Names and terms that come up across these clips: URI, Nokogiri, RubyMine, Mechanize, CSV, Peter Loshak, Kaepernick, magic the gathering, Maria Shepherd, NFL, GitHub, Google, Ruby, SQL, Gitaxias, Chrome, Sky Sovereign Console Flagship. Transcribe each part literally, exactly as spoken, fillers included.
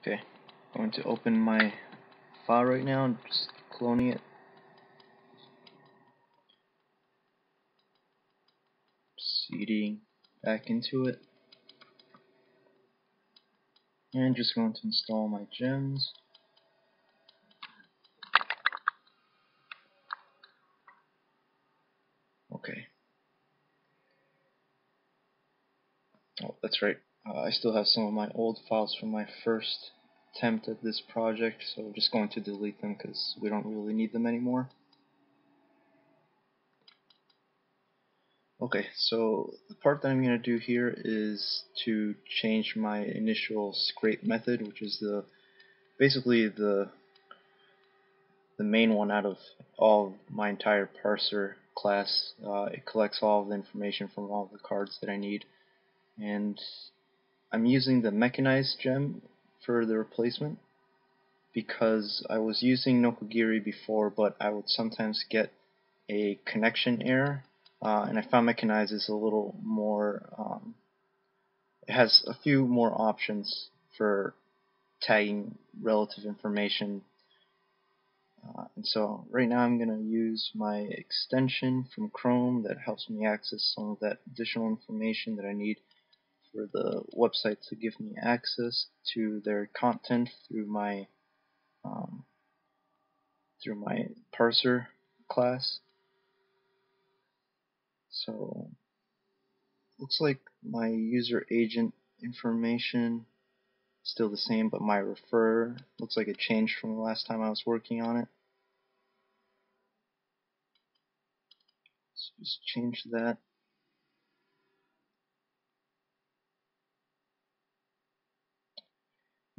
Okay, I'm going to open my file right now. I'm just cloning it. C D back into it. And just going to install my gems. Okay. Oh, that's right. Uh, I still have some of my old files from my first attempt at this project, so I'm just going to delete them because we don't really need them anymore. Okay, so the part that I'm going to do here is to change my initial scrape method, which is the basically the the main one out of all of my entire parser class. Uh, it collects all of the information from all of the cards that I need, and I'm using the Mechanize gem for the replacement because I was using Nokogiri before, but I would sometimes get a connection error. Uh, and I found Mechanize is a little more, um, it has a few more options for tagging relative information. Uh, and so right now I'm going to use my extension from Chrome that helps me access some of that additional information that I need for the website to give me access to their content through my, um, through my parser class. So, looks like my user agent information is still the same, but my refer looks like it changed from the last time I was working on it. So just change that.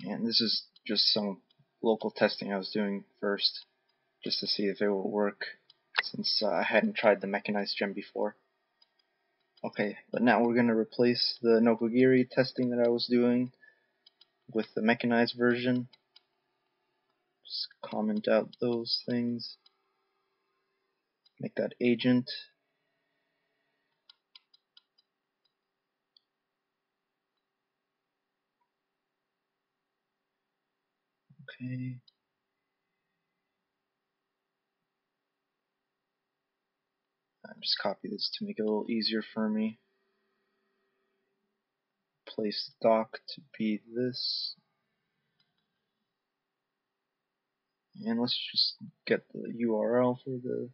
And this is just some local testing I was doing first, just to see if it will work, since uh, I hadn't tried the Mechanized gem before. Okay, but now we're going to replace the Nokogiri testing that I was doing with the Mechanized version. Just comment out those things. Make that agent. Okay. Just copy this to make it a little easier for me. Place doc to be this. And let's just get the U R L for the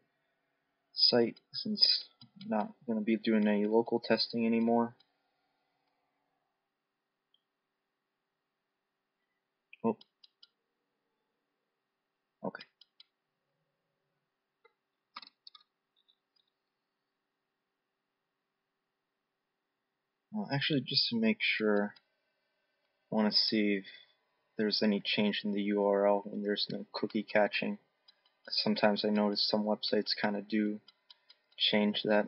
site, since I'm not going to be doing any local testing anymore. Oh. Okay. Actually, just to make sure, I want to see if there's any change in the U R L when there's no cookie catching. Sometimes I notice some websites kind of do change that.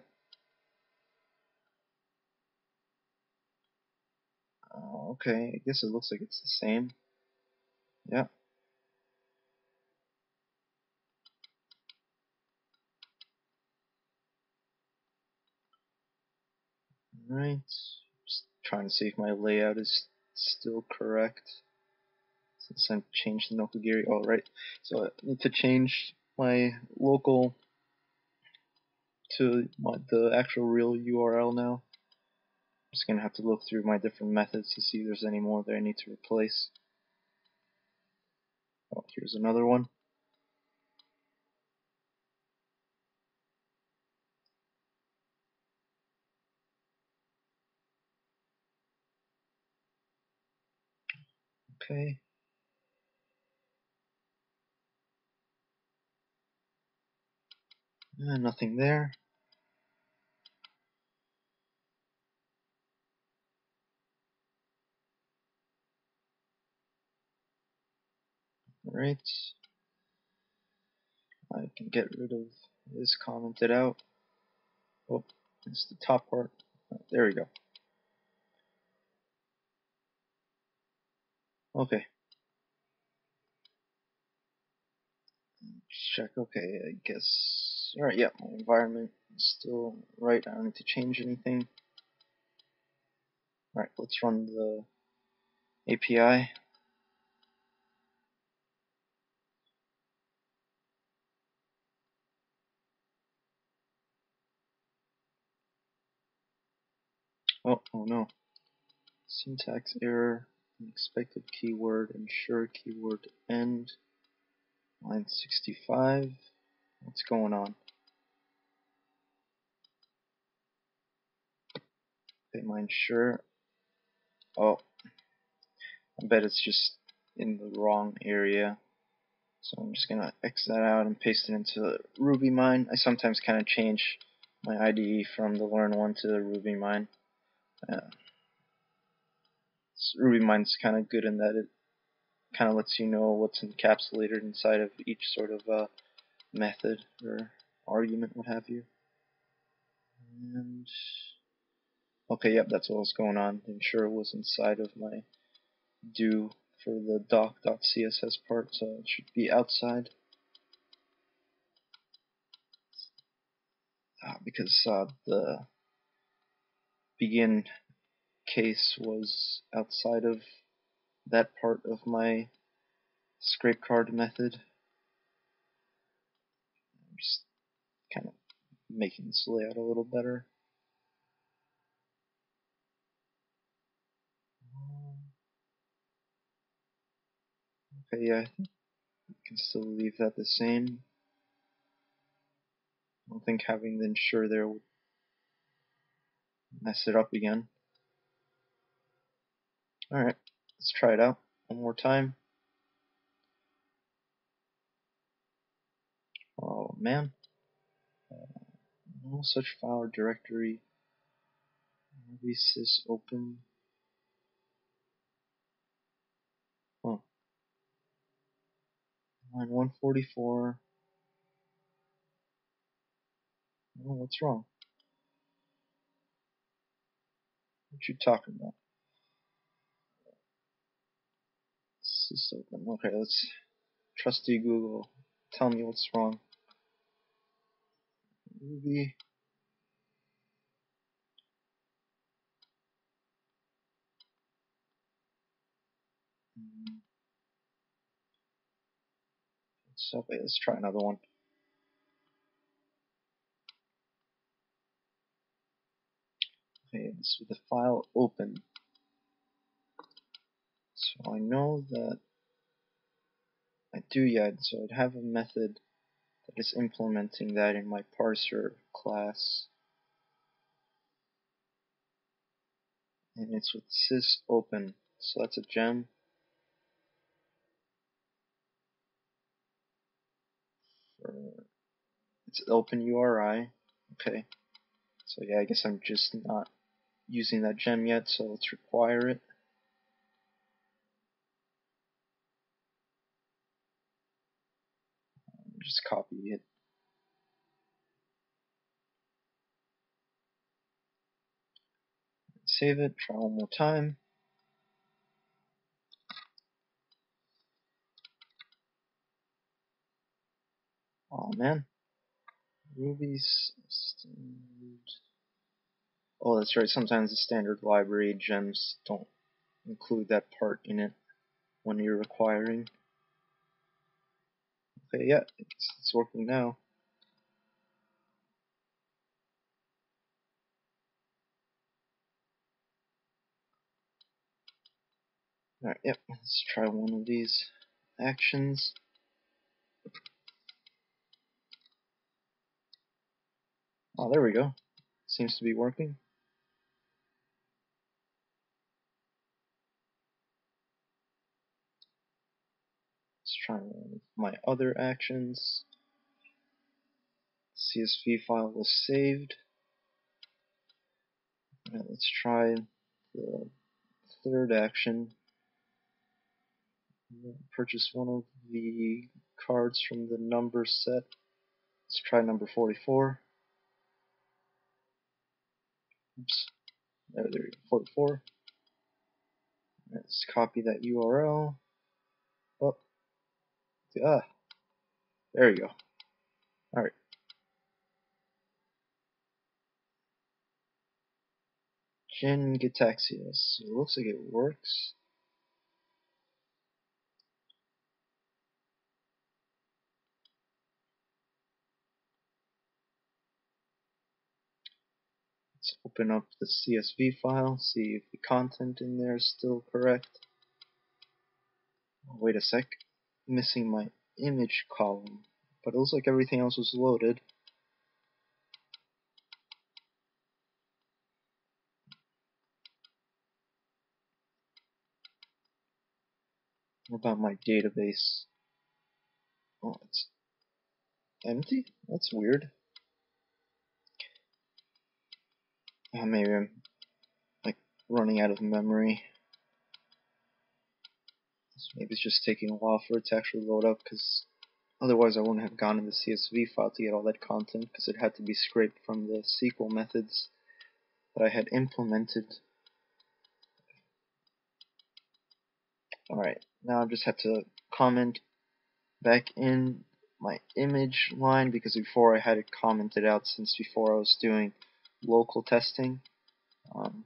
Uh, okay, I guess it looks like it's the same. Yep. Alright, just trying to see if my layout is still correct since I've changed the Nokogiri. Alright, so I need to change my local to my, the actual real U R L now. I'm just going to have to look through my different methods to see if there's any more that I need to replace. Oh, here's another one. Okay. Uh, nothing there. All right. I can get rid of this commented out. Oh, it's the top part. Oh, there we go. Okay. Check. Okay, I guess. Alright, yeah, my environment is still right. I don't need to change anything. Alright, let's run the A P I. Oh, oh no. Syntax error, unexpected keyword, ensure keyword end, line sixty-five. What's going on? Okay, my ensure. Oh, I bet it's just in the wrong area. So I'm just gonna X that out and paste it into RubyMine. I sometimes kind of change my I D E from the Learn one to the RubyMine. Uh, RubyMine's kind of good in that it kind of lets you know what's encapsulated inside of each sort of uh, method or argument, what have you. And okay, yep, that's what was going on. I'm sure it was inside of my do for the doc.css part, so it should be outside. Ah, because uh, the begin case was outside of that part of my scrape card method. I'm just kind of making this layout a little better. Okay, yeah, I think you can still leave that the same. I don't think having the ensure there would mess it up again. Alright, let's try it out one more time. Oh man, uh, no such file or directory. Maybe sys open. Huh. Line one forty-four. Oh, what's wrong? What you talking about? This is open. Okay, let's trusty Google. Tell me what's wrong. Ruby. So wait, let's try another one. Okay, this is the file open. So I know that I do yet, so I'd have a method that is implementing that in my parser class. And it's with sys open, so that's a gem. It's open U R I. Okay. So yeah, I guess I'm just not using that gem yet, so let's require it. Just copy it. Save it, try one more time. Oh man. Ruby's standard. Oh, that's right, sometimes the standard library gems don't include that part in it when you're requiring. Okay, yeah, it's, it's working now. Alright, yep, let's try one of these actions. Oh, there we go. Seems to be working. Trying my other actions. C S V file was saved. Now let's try the third action. Purchase one of the cards from the number set. Let's try number forty-four. Oops. There, there we go. forty-four. Let's copy that U R L. Oh. Ah, there you go. All right. Gen Gitaxias. It looks like it works. Let's Let's open up the C S V file, see if the content in there is still correct. Wait a sec, missing my image column, but it looks like everything else was loaded. What about my database? Oh, it's empty? That's weird. Uh, maybe I'm like running out of memory. So maybe it's just taking a while for it to actually load up, because otherwise I wouldn't have gone to the C S V file to get all that content, because it had to be scraped from the S Q L methods that I had implemented. Alright, now I just have to comment back in my image line, because before I had it commented out since before I was doing local testing. Um,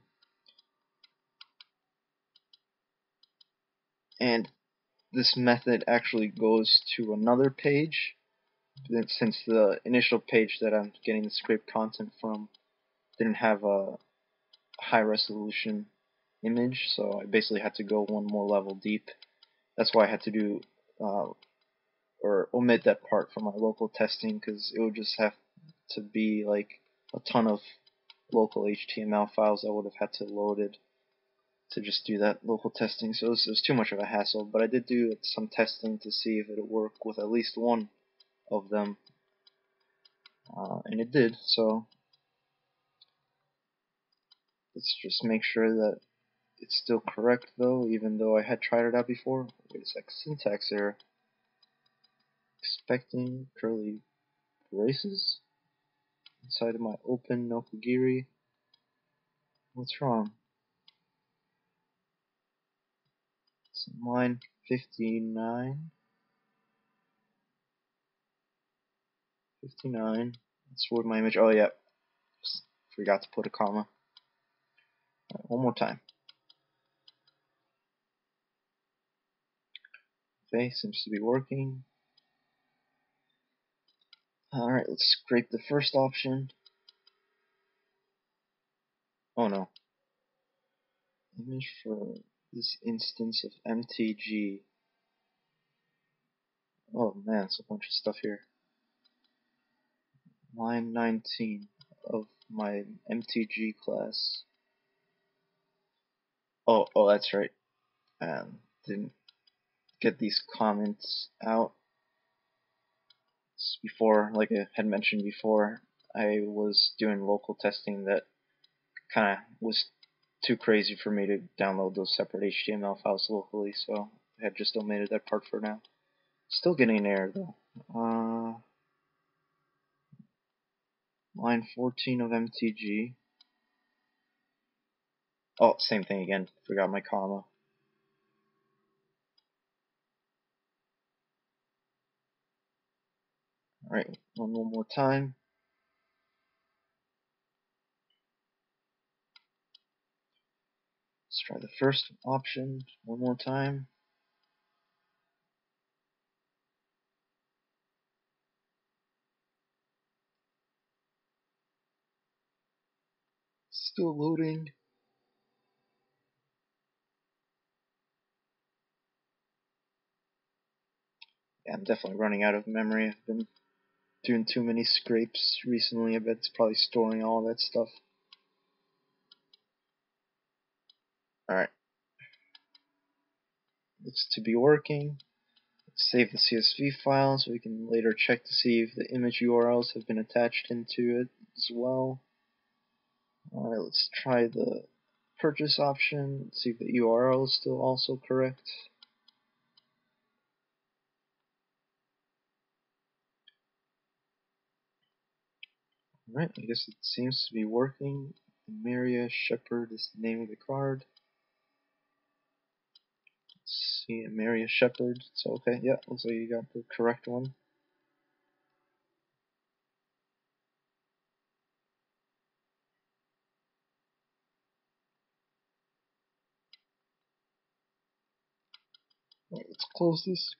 and this method actually goes to another page, since the initial page that I'm getting the scraped content from didn't have a high resolution image, so I basically had to go one more level deep. That's why I had to do uh, or omit that part from my local testing, because it would just have to be like a ton of local H T M L files I would have had to load it to just do that local testing. So it was, it was too much of a hassle, but I did do some testing to see if it would work with at least one of them, uh, and it did. So let's just make sure that it's still correct, though, even though I had tried it out before. Wait a sec, syntax error. Expecting curly braces inside of my open Nokogiri. What's wrong? It's line fifty-nine. fifty-nine. That's where my image. Oh, yeah. Just forgot to put a comma. All right, one more time. Okay, seems to be working. Alright, let's scrape the first option. Oh no. Image for this instance of M T G. Oh man, it's a bunch of stuff here. Line nineteen of my M T G class. Oh, oh, that's right. Um, didn't get these comments out. Before, like I had mentioned before, I was doing local testing that kind of was too crazy for me to download those separate H T M L files locally, so I had just omitted that part for now. Still getting an error though. Uh, line fourteen of M T G. Oh, same thing again. Forgot my comma. Alright, one, one more time. Let's try the first option one more time. Still loading. Yeah, I'm definitely running out of memory. I've been doing too many scrapes recently. I bet it's probably storing all that stuff. Alright. Looks to be working. Let's save the C S V file so we can later check to see if the image U R Ls have been attached into it as well. Alright, let's try the purchase option, let's see if the U R L is still also correct. Alright, I guess it seems to be working. Maria Shepherd is the name of the card. Let's see, Maria Shepherd. So, okay, yeah, looks like you got the correct one. Alright, let's close this.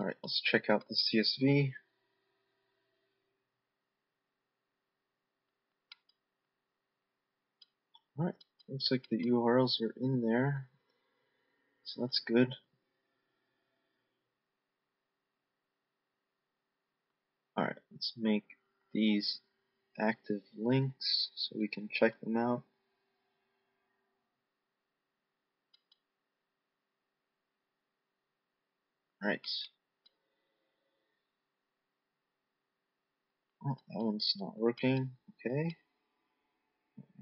Alright, let's check out the C S V. Alright, looks like the U R Ls are in there, so that's good. Alright, let's make these active links so we can check them out. Alright. Oh, that one's not working. Okay.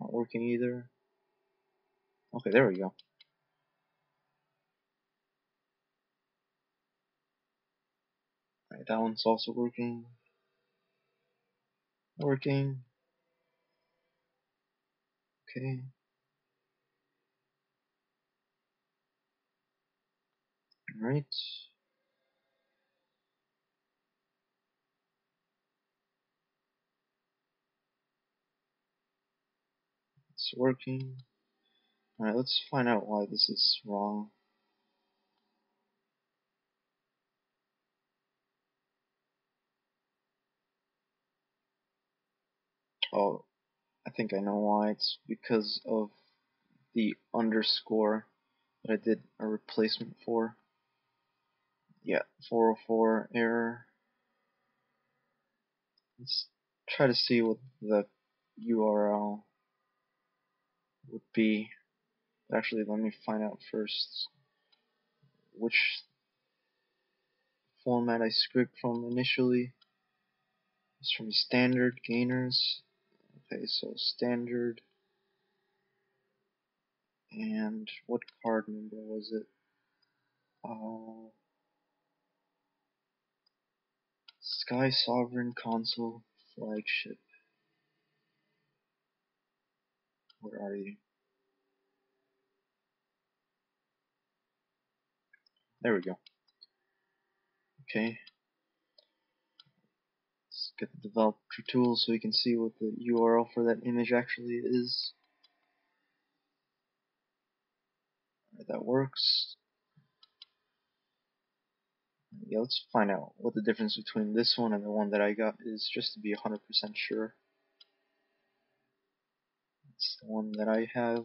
Not working either. Okay, there we go. Alright, that one's also working. Working. Okay. Alright. It's working. Alright, let's find out why this is wrong. Oh, I think I know why. It's because of the underscore that I did a replacement for. Yeah, four oh four error. Let's try to see what the U R L would be. Actually, let me find out first which format I script from initially. It's from standard gainers. Okay, so standard, and what card number was it? Uh, Sky Sovereign Console Flagship. Where are you? There we go. Okay. Let's get the developer tool so we can see what the U R L for that image actually is. Alright, that works. Yeah, let's find out what the difference between this one and the one that I got is, just to be one hundred percent sure. It's the one that I have.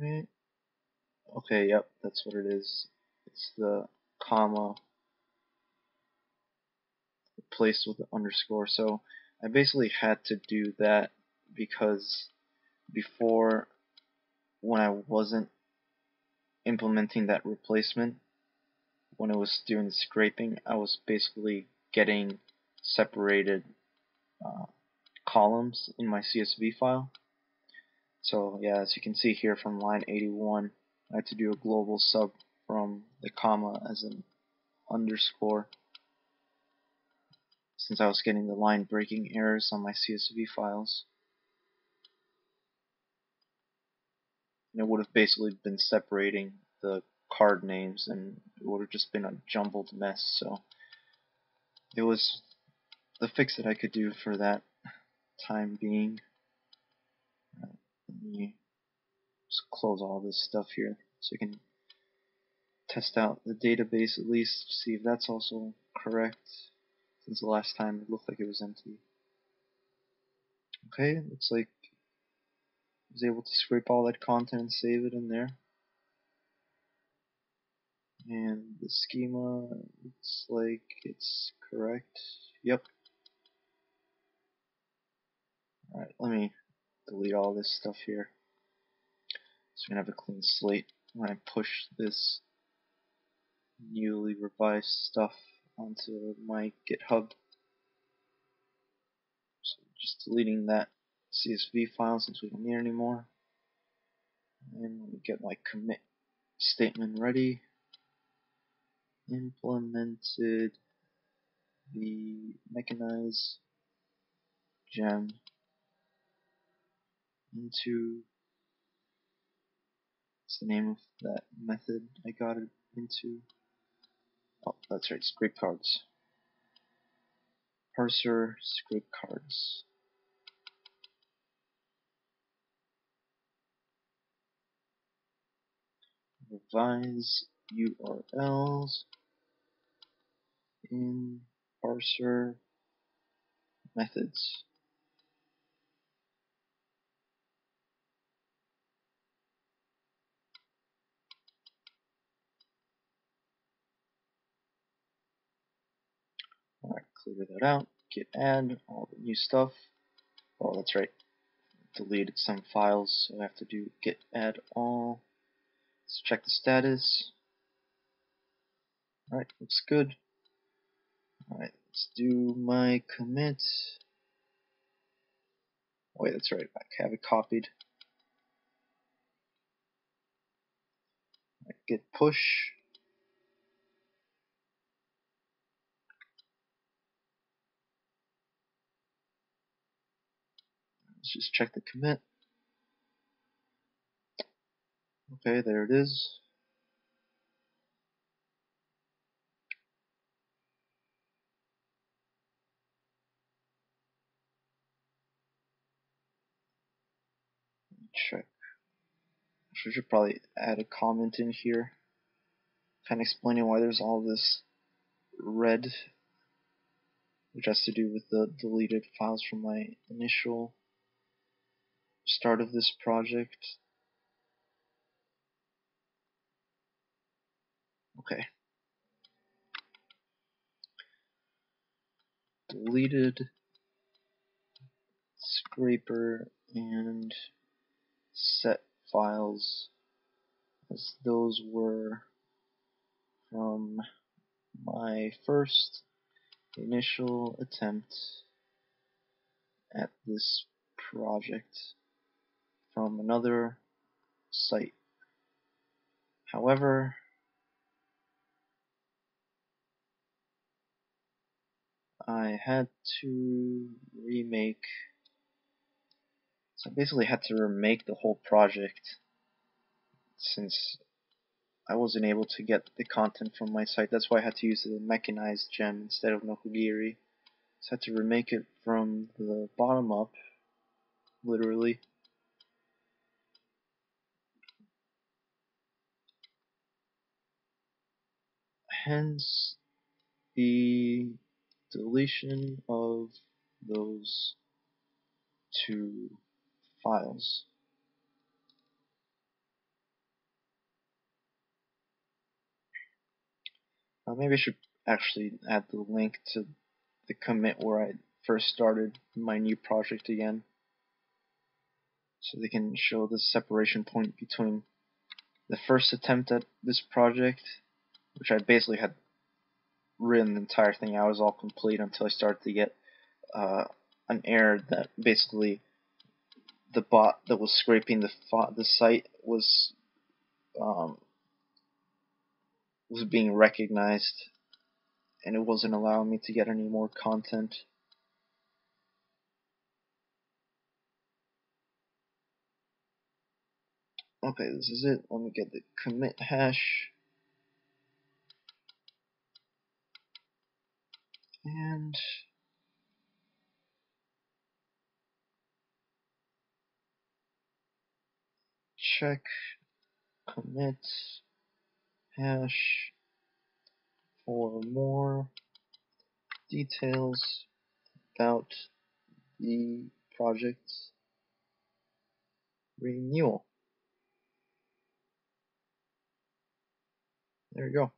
Alright. Okay, yep, that's what it is. It's the comma replaced with the underscore. So I basically had to do that because before, when I wasn't implementing that replacement, when I was doing the scraping, I was basically getting separated uh, columns in my C S V file. So yeah, as you can see here from line eighty-one, I had to do a global sub from the comma as an underscore, since I was getting the line breaking errors on my C S V files. And it would have basically been separating the card names, and it would have just been a jumbled mess. So it was the fix that I could do for that time being. Let me just close all this stuff here so you can test out the database at least, see if that's also correct, since the last time it looked like it was empty. Okay, looks like I was able to scrape all that content and save it in there. And the schema looks like it's correct. Yep. Alright, let me delete all this stuff here so we can have a clean slate when I push this newly revised stuff onto my GitHub. So just deleting that C S V file since we don't need it anymore. And let me get my commit statement ready. Implemented the Mechanize gem into, what's the name of that method I got it into? Oh, that's right, scrape cards. Parser scrape cards. Revise U R Ls in parser methods. Clear that out. Git add, all the new stuff. Oh, that's right. Deleted some files, so I have to do git add all. Let's check the status. Alright, looks good. Alright, let's do my commit. Oh, wait, that's right, I have it copied. Right, git push. Let's just check the commit. Okay, there it is. Check. I should probably add a comment in here, kind of explaining why there's all this red, which has to do with the deleted files from my initial start of this project. Okay. Deleted scraper and set files, as those were from my first initial attempt at this project from another site. However, I had to remake So I basically had to remake the whole project since I wasn't able to get the content from my site. That's why I had to use the Mechanize gem instead of Nokogiri. So I had to remake it from the bottom up, literally. Hence the deletion of those two files. Now maybe I should actually add the link to the commit where I first started my new project again, so they can show the separation point between the first attempt at this project, which I basically had written the entire thing out. It was all complete until I started to get uh, an error that basically the bot that was scraping the the site was um, was being recognized, and it wasn't allowing me to get any more content. Okay, this is it. Let me get the commit hash and check commit hash for more details about the project's renewal. There you go.